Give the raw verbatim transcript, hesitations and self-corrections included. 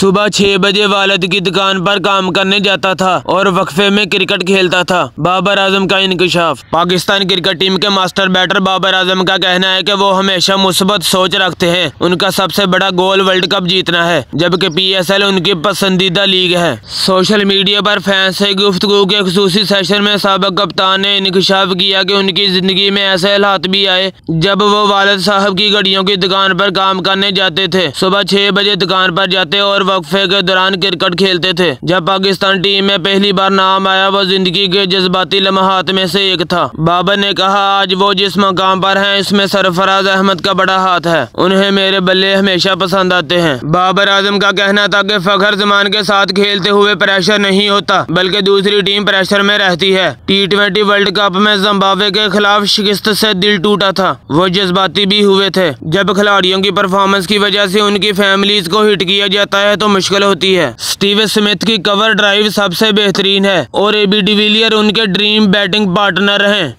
सुबह छह बजे वालिद की दुकान पर काम करने जाता था और वक्फे में क्रिकेट खेलता था। बाबर आजम का इंकशाफ। पाकिस्तान क्रिकेट टीम के मास्टर बैटर बाबर आजम का कहना है कि वो हमेशा मुस्बत सोच रखते हैं। उनका सबसे बड़ा गोल वर्ल्ड कप जीतना है, जबकि पी एस एल उनकी पसंदीदा लीग है। सोशल मीडिया पर फैंस से गुफ्तगू के खुसूसी सेशन में साबिक कप्तान ने इंकशाफ किया कि उनकी जिंदगी में ऐसे हालात भी आए जब वो वालिद साहब की घड़ियों की दुकान पर काम करने जाते थे। सुबह छह बजे दुकान पर जाते और वक्फे के दौरान क्रिकेट खेलते थे। जब पाकिस्तान टीम में पहली बार नाम आया, वो जिंदगी के जज्बाती लम्हात में से एक था। बाबर ने कहा, आज वो जिस मकाम पर हैं इसमें सरफराज अहमद का बड़ा हाथ है। उन्हें मेरे बल्ले हमेशा पसंद आते हैं। बाबर आजम का कहना था कि फखर जमान के साथ खेलते हुए प्रेशर नहीं होता, बल्कि दूसरी टीम प्रेशर में रहती है। टी ट्वेंटी वर्ल्ड कप में जिम्बाब्वे के खिलाफ शिकस्त से दिल टूटा था। वो जज्बाती भी हुए थे। जब खिलाड़ियों की परफॉर्मेंस की वजह से उनकी फैमिलीज को हिट किया जाता है तो मुश्किल होती है। स्टीव स्मिथ की कवर ड्राइव सबसे बेहतरीन है और ए बी डिविलियर उनके ड्रीम बैटिंग पार्टनर हैं।